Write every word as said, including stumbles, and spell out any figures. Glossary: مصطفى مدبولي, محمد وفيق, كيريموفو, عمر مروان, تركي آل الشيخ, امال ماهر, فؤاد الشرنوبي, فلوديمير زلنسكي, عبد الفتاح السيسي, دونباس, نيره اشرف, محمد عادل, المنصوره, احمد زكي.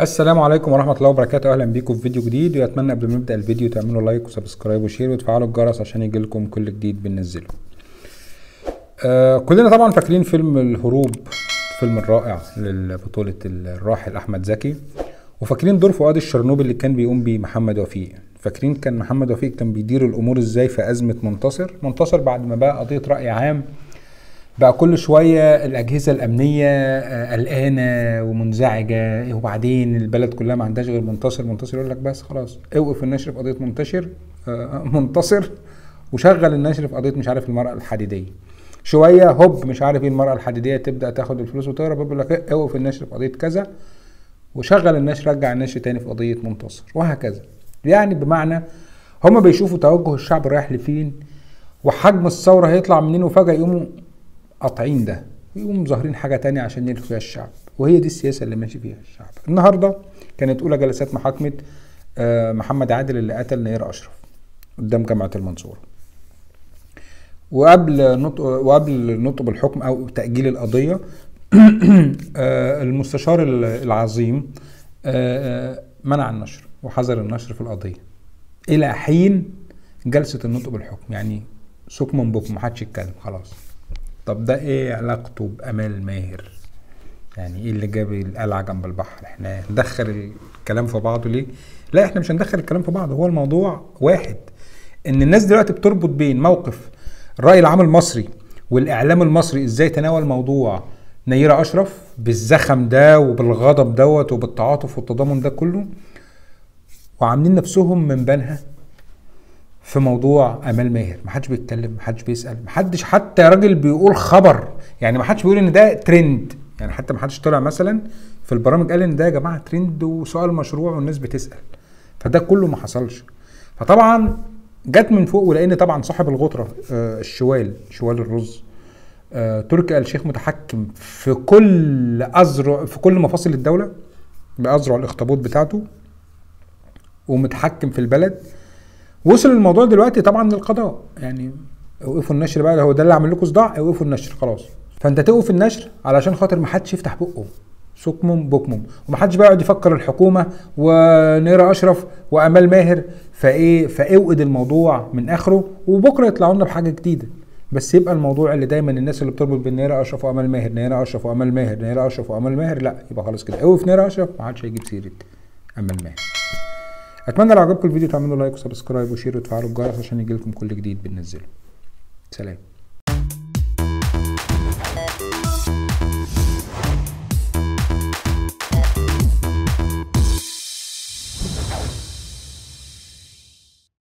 السلام عليكم ورحمه الله وبركاته، اهلا بيكم في فيديو جديد. واتمنى قبل ما نبدا الفيديو تعملوا لايك وسبسكرايب وشير وتفعلوا الجرس عشان يجيلكم كل جديد بننزله. آه كلنا طبعا فاكرين فيلم الهروب، فيلم رائع لبطوله الراحل احمد زكي، وفاكرين دور فؤاد الشرنوبي اللي كان بيقوم بيه محمد وفيق. فاكرين كان محمد وفيق كان بيدير الامور ازاي في ازمه منتصر منتصر بعد ما بقى قضيه راي عام، بقى كل شويه الاجهزه الامنيه قلقانه ومنزعجه، وبعدين البلد كلها ما عندهاش غير منتصر منتصر يقول لك بس خلاص اوقف النشر في قضيه منتشر منتصر وشغل النشر في قضيه مش عارف المراه الحديديه. شويه هوب مش عارف ايه المراه الحديديه تبدا تاخد الفلوس وتهرب، يقول لك اوقف النشر في قضيه كذا وشغل النشر، رجع النشر تاني في قضيه منتصر، وهكذا. يعني بمعنى هم بيشوفوا توجه الشعب رايح لفين وحجم الثوره هيطلع منين، وفجاه يقوموا قاطعين ده يقوموا ظاهرين حاجه تانية عشان يلفوا فيها الشعب، وهي دي السياسه اللي ماشي فيها الشعب. النهارده كانت اولى جلسات محاكمه محمد عادل اللي قتل نير اشرف قدام جامعه المنصوره. وقبل نطق وقبل نطق بالحكم او تاجيل القضيه المستشار العظيم منع النشر وحظر النشر في القضيه الى حين جلسه النطق بالحكم، يعني سوق من بوك محدش يتكلم خلاص. طب ده ايه علاقته بامال ماهر؟ يعني ايه اللي جاب القلعه جنب البحر؟ احنا ندخل الكلام في بعضه ليه؟ لا احنا مش هندخل الكلام في بعضه، هو الموضوع واحد. ان الناس دلوقتي بتربط بين موقف الراي العام المصري والاعلام المصري ازاي تناول موضوع نيره اشرف بالزخم ده وبالغضب دوت وبالتعاطف والتضامن ده كله، وعاملين نفسهم من بنها في موضوع امال ماهر. محدش بيتكلم، محدش بيسال، محدش حتى راجل بيقول خبر، يعني محدش بيقول ان ده ترند، يعني حتى محدش طلع مثلا في البرامج قال ان ده يا جماعه ترند وسؤال مشروع والناس بتسال، فده كله ما حصلش. فطبعا جت من فوق، ولان طبعا صاحب الغطره آه الشوال شوال الرز آه تركي آل الشيخ متحكم في كل اذرع في كل مفاصل الدوله باذرع الاخطبوط بتاعته ومتحكم في البلد. وصل الموضوع دلوقتي طبعا للقضاء، يعني اوقفوا النشر بقى، هو ده اللي عامل لكم صداع، اوقفوا النشر خلاص. فانت توقف النشر علشان خاطر ما حدش يفتح بقه، سكمم بكمم، وما حدش بقى يقعد يفكر الحكومه ونيره اشرف وامال ماهر فايه، فاوقد الموضوع من اخره وبكره يطلعوا لنا بحاجه جديده. بس يبقى الموضوع اللي دايما الناس اللي بتربط بين نيره اشرف وامال ماهر، نيره اشرف وامال ماهر، نيره اشرف وامال ماهر، لا يبقى خلاص كده اوقف نيره اشرف، ما حدش هيجيب سيره امال ماهر. اتمنى لو عجبكم الفيديو تعملوا لايك وسبسكرايب وشير وتفعلوا الجرس عشان يجيلكم كل جديد بننزله. سلام.